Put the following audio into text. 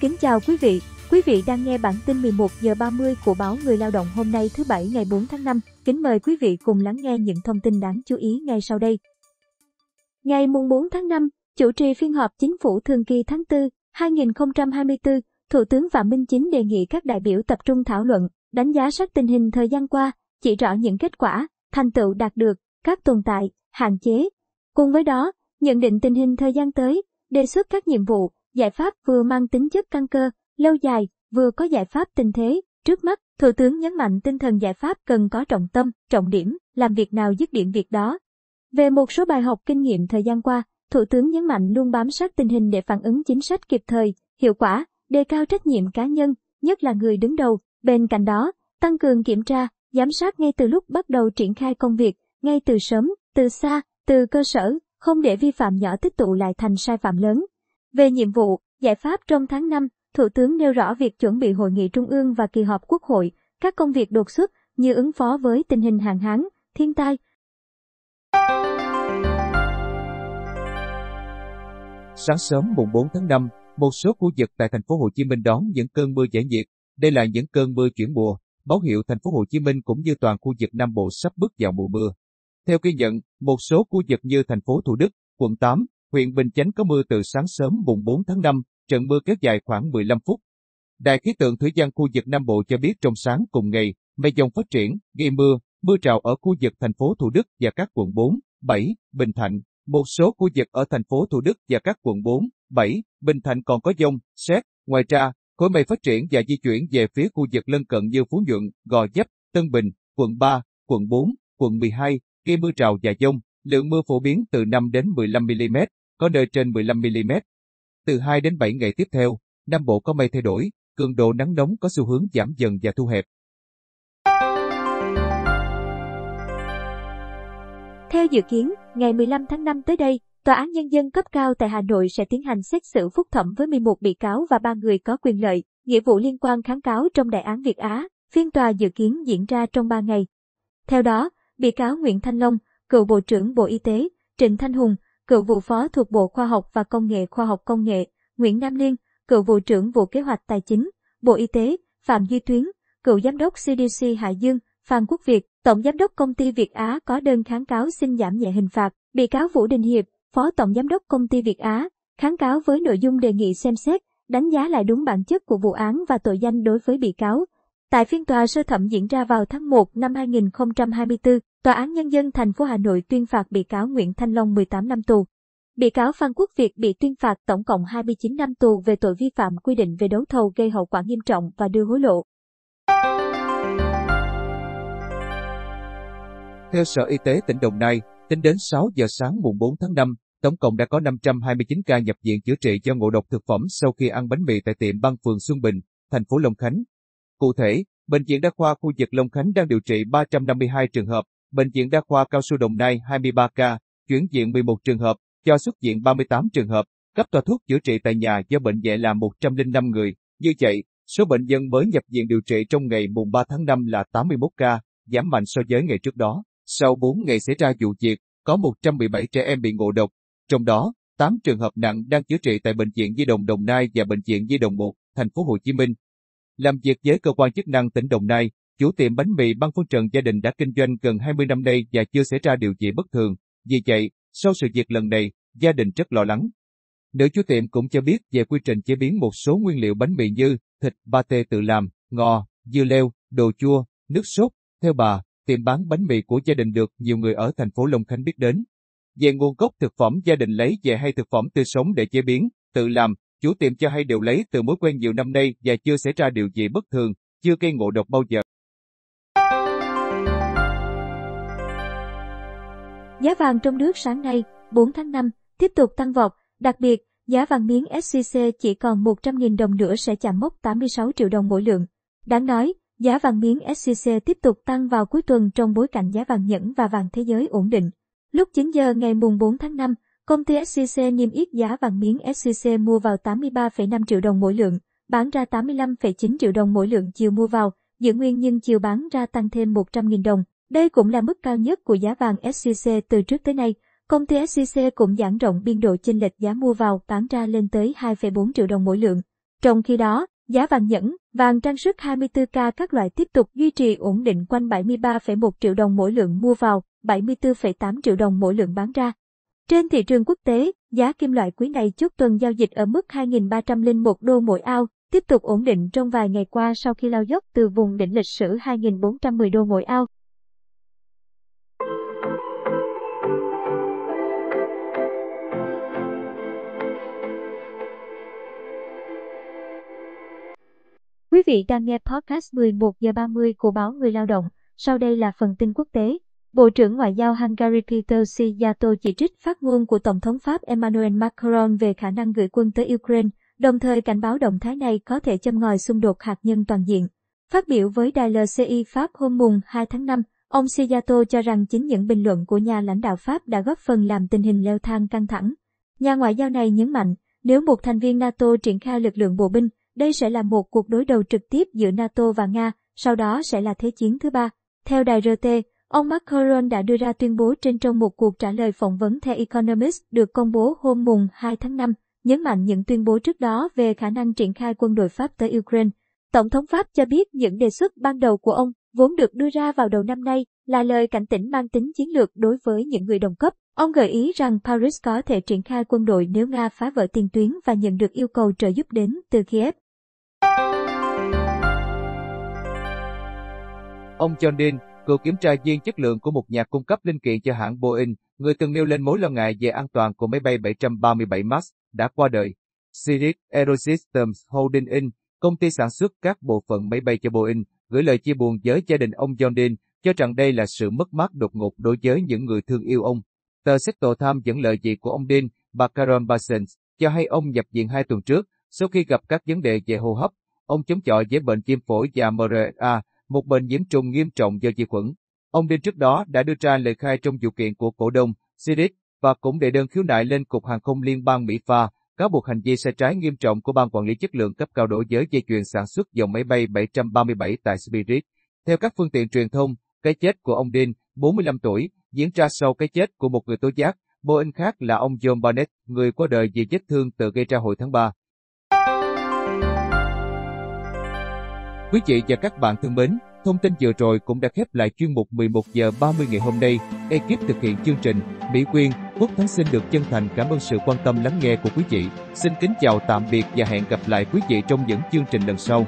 Kính chào quý vị đang nghe bản tin 11 giờ 30 của Báo Người Lao Động hôm nay thứ Bảy ngày 4 tháng 5. Kính mời quý vị cùng lắng nghe những thông tin đáng chú ý ngay sau đây. Ngày 4 tháng 5, chủ trì phiên họp chính phủ thường kỳ tháng 4, 2024, Thủ tướng Phạm Minh Chính đề nghị các đại biểu tập trung thảo luận, đánh giá sát tình hình thời gian qua, chỉ rõ những kết quả, thành tựu đạt được, các tồn tại, hạn chế. Cùng với đó, nhận định tình hình thời gian tới, đề xuất các nhiệm vụ, giải pháp vừa mang tính chất căn cơ, lâu dài, vừa có giải pháp tình thế. Trước mắt, Thủ tướng nhấn mạnh tinh thần giải pháp cần có trọng tâm, trọng điểm, làm việc nào dứt điểm việc đó. Về một số bài học kinh nghiệm thời gian qua, Thủ tướng nhấn mạnh luôn bám sát tình hình để phản ứng chính sách kịp thời, hiệu quả, đề cao trách nhiệm cá nhân, nhất là người đứng đầu. Bên cạnh đó, tăng cường kiểm tra, giám sát ngay từ lúc bắt đầu triển khai công việc, ngay từ sớm, từ xa, từ cơ sở, không để vi phạm nhỏ tích tụ lại thành sai phạm lớn. Về nhiệm vụ, giải pháp trong tháng 5, Thủ tướng nêu rõ việc chuẩn bị hội nghị trung ương và kỳ họp Quốc hội, các công việc đột xuất như ứng phó với tình hình hạn hán, thiên tai. Sáng sớm mùng 4 tháng 5, một số khu vực tại thành phố Hồ Chí Minh đón những cơn mưa giải nhiệt. Đây là những cơn mưa chuyển mùa, báo hiệu thành phố Hồ Chí Minh cũng như toàn khu vực Nam Bộ sắp bước vào mùa mưa. Theo ghi nhận, một số khu vực như thành phố Thủ Đức, quận 8, huyện Bình Chánh có mưa từ sáng sớm mùng 4 tháng 5, trận mưa kéo dài khoảng 15 phút. Đài khí tượng thủy văn khu vực Nam Bộ cho biết trong sáng cùng ngày, mây dông phát triển, gây mưa rào ở khu vực thành phố Thủ Đức và các quận 4, 7, Bình Thạnh. Một số khu vực ở thành phố Thủ Đức và các quận 4, 7, Bình Thạnh còn có dông, sét. Ngoài ra, khối mây phát triển và di chuyển về phía khu vực lân cận như Phú Nhuận, Gò Vấp, Tân Bình, quận 3, quận 4, quận 12, gây mưa rào và dông. Lượng mưa phổ biến từ 5 đến 15 mm, có nơi trên 15 mm. Từ 2 đến 7 ngày tiếp theo, Nam Bộ có mây thay đổi, cường độ nắng nóng có xu hướng giảm dần và thu hẹp. Theo dự kiến, ngày 15 tháng 5 tới đây, Tòa án Nhân dân cấp cao tại Hà Nội sẽ tiến hành xét xử phúc thẩm với 11 bị cáo và 3 người có quyền lợi, nghĩa vụ liên quan kháng cáo trong đại án Việt Á. Phiên tòa dự kiến diễn ra trong 3 ngày. Theo đó, bị cáo Nguyễn Thanh Long, cựu Bộ trưởng Bộ Y tế, Trịnh Thanh Hùng, cựu vụ phó thuộc Bộ Khoa học và Công nghệ, Nguyễn Nam Liên, cựu Vụ trưởng Vụ Kế hoạch Tài chính, Bộ Y tế, Phạm Duy Tuyến, cựu Giám đốc CDC Hải Dương, Phan Quốc Việt, Tổng Giám đốc Công ty Việt Á có đơn kháng cáo xin giảm nhẹ hình phạt. Bị cáo Vũ Đình Hiệp, Phó Tổng Giám đốc Công ty Việt Á, kháng cáo với nội dung đề nghị xem xét, đánh giá lại đúng bản chất của vụ án và tội danh đối với bị cáo. Tại phiên tòa sơ thẩm diễn ra vào tháng 1 năm 2024, Tòa án Nhân dân thành phố Hà Nội tuyên phạt bị cáo Nguyễn Thanh Long 18 năm tù. Bị cáo Phan Quốc Việt bị tuyên phạt tổng cộng 29 năm tù về tội vi phạm quy định về đấu thầu gây hậu quả nghiêm trọng và đưa hối lộ. Theo Sở Y tế tỉnh Đồng Nai, tính đến 6 giờ sáng mùng 4 tháng 5, tổng cộng đã có 529 ca nhập viện chữa trị do ngộ độc thực phẩm sau khi ăn bánh mì tại tiệm băng phường Xuân Bình, thành phố Long Khánh. Cụ thể, Bệnh viện Đa khoa khu vực Long Khánh đang điều trị 352 trường hợp, Bệnh viện Đa khoa Cao Xu Đồng Nai 23 ca, chuyển viện 11 trường hợp, cho xuất viện 38 trường hợp, cấp toa thuốc chữa trị tại nhà do bệnh nhẹ là 105 người. Như vậy, số bệnh nhân mới nhập viện điều trị trong ngày mùng 3 tháng 5 là 81 ca, giảm mạnh so với ngày trước đó. Sau 4 ngày xảy ra vụ việc, có 117 trẻ em bị ngộ độc, trong đó 8 trường hợp nặng đang chữa trị tại Bệnh viện Nhi đồng Đồng Nai và Bệnh viện Nhi đồng 1, thành phố Hồ Chí Minh. Làm việc với cơ quan chức năng tỉnh Đồng Nai, chủ tiệm bánh mì Băng Phương Trần gia đình đã kinh doanh gần 20 năm nay và chưa xảy ra điều gì bất thường. Vì vậy, sau sự việc lần này, gia đình rất lo lắng. Nữ chủ tiệm cũng cho biết về quy trình chế biến một số nguyên liệu bánh mì như thịt pate tự làm, ngò, dưa leo, đồ chua, nước sốt. Theo bà, tiệm bán bánh mì của gia đình được nhiều người ở thành phố Long Khánh biết đến. Về nguồn gốc thực phẩm gia đình lấy về hay thực phẩm tươi sống để chế biến, tự làm, chủ tiệm cho hay đều lấy từ mối quen nhiều năm nay và chưa xảy ra điều gì bất thường, chưa gây ngộ độc bao giờ. Giá vàng trong nước sáng nay, 4 tháng 5, tiếp tục tăng vọt, đặc biệt, giá vàng miếng SJC chỉ còn 100.000 đồng nữa sẽ chạm mốc 86 triệu đồng mỗi lượng. Đáng nói, giá vàng miếng SJC tiếp tục tăng vào cuối tuần trong bối cảnh giá vàng nhẫn và vàng thế giới ổn định. Lúc 9 giờ ngày 4 tháng 5, công ty SJC niêm yết giá vàng miếng SJC mua vào 83,5 triệu đồng mỗi lượng, bán ra 85,9 triệu đồng mỗi lượng chiều mua vào, giữ nguyên nhưng chiều bán ra tăng thêm 100.000 đồng. Đây cũng là mức cao nhất của giá vàng SJC từ trước tới nay. Công ty SJC cũng giãn rộng biên độ chênh lệch giá mua vào bán ra lên tới 2,4 triệu đồng mỗi lượng. Trong khi đó, giá vàng nhẫn, vàng trang sức 24K các loại tiếp tục duy trì ổn định quanh 73,1 triệu đồng mỗi lượng mua vào, 74,8 triệu đồng mỗi lượng bán ra. Trên thị trường quốc tế, giá kim loại quý này chốt tuần giao dịch ở mức 2.301 đô mỗi ounce, tiếp tục ổn định trong vài ngày qua sau khi lao dốc từ vùng đỉnh lịch sử 2.410 đô mỗi ounce. Quý vị đang nghe podcast 11 giờ 30 của Báo Người Lao Động, sau đây là phần tin quốc tế. Bộ trưởng Ngoại giao Hungary Peter Szijjarto chỉ trích phát ngôn của Tổng thống Pháp Emmanuel Macron về khả năng gửi quân tới Ukraine, đồng thời cảnh báo động thái này có thể châm ngòi xung đột hạt nhân toàn diện. Phát biểu với đài LCI Pháp hôm mùng 2 tháng 5, ông Szijjarto cho rằng chính những bình luận của nhà lãnh đạo Pháp đã góp phần làm tình hình leo thang căng thẳng. Nhà ngoại giao này nhấn mạnh, nếu một thành viên NATO triển khai lực lượng bộ binh, đây sẽ là một cuộc đối đầu trực tiếp giữa NATO và Nga, sau đó sẽ là thế chiến thứ ba. Theo đài RT, ông Macron đã đưa ra tuyên bố trên trong một cuộc trả lời phỏng vấn The Economist được công bố hôm mùng 2 tháng 5, nhấn mạnh những tuyên bố trước đó về khả năng triển khai quân đội Pháp tới Ukraine. Tổng thống Pháp cho biết những đề xuất ban đầu của ông, vốn được đưa ra vào đầu năm nay, là lời cảnh tỉnh mang tính chiến lược đối với những người đồng cấp. Ông gợi ý rằng Paris có thể triển khai quân đội nếu Nga phá vỡ tiền tuyến và nhận được yêu cầu trợ giúp đến từ Kiev. Ông John Dean, cựu kiểm tra viên chất lượng của một nhà cung cấp linh kiện cho hãng Boeing, người từng nêu lên mối lo ngại về an toàn của máy bay 737 MAX, đã qua đời. Sirius Aero Systems Holding Inc., công ty sản xuất các bộ phận máy bay cho Boeing, gửi lời chia buồn với gia đình ông John Dean, cho rằng đây là sự mất mát đột ngột đối với những người thương yêu ông. Tờ Sector Times dẫn lời chị của ông Dean, bà Karol cho hay ông nhập viện 2 tuần trước, sau khi gặp các vấn đề về hô hấp, ông chống chọi với bệnh viêm phổi và MRSA, một bệnh nhiễm trùng nghiêm trọng do vi khuẩn. Ông Dean trước đó đã đưa ra lời khai trong vụ kiện của cổ đông Spirit và cũng đệ đơn khiếu nại lên Cục Hàng không Liên bang Mỹ FAA, cáo buộc hành vi sai trái nghiêm trọng của ban quản lý chất lượng cấp cao đối với dây chuyền sản xuất dòng máy bay 737 tại Spirit. Theo các phương tiện truyền thông, cái chết của ông Dean, 45 tuổi, diễn ra sau cái chết của một người tố giác Boeing khác là ông John Bonnet, người qua đời vì vết thương tự gây ra hồi tháng 3. Quý vị và các bạn thân mến, thông tin vừa rồi cũng đã khép lại chuyên mục 11 giờ 30 ngày hôm nay. Ekip thực hiện chương trình, Mỹ Quyên, Quốc Thắng xin được chân thành cảm ơn sự quan tâm lắng nghe của quý vị. Xin kính chào tạm biệt và hẹn gặp lại quý vị trong những chương trình lần sau.